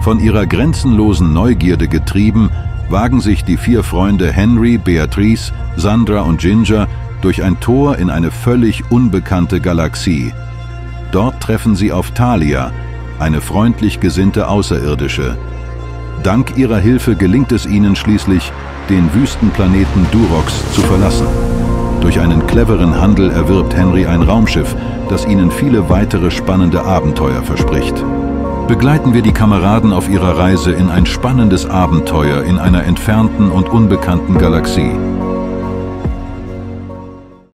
Von ihrer grenzenlosen Neugierde getrieben, wagen sich die vier Freunde Henry, Beatrice, Sandra und Ginger durch ein Tor in eine völlig unbekannte Galaxie. Dort treffen sie auf Thalia, eine freundlich gesinnte Außerirdische. Dank ihrer Hilfe gelingt es ihnen schließlich, den Wüstenplaneten Durox zu verlassen. Durch einen cleveren Handel erwirbt Henry ein Raumschiff, das ihnen viele weitere spannende Abenteuer verspricht. Begleiten wir die Kameraden auf ihrer Reise in ein spannendes Abenteuer in einer entfernten und unbekannten Galaxie.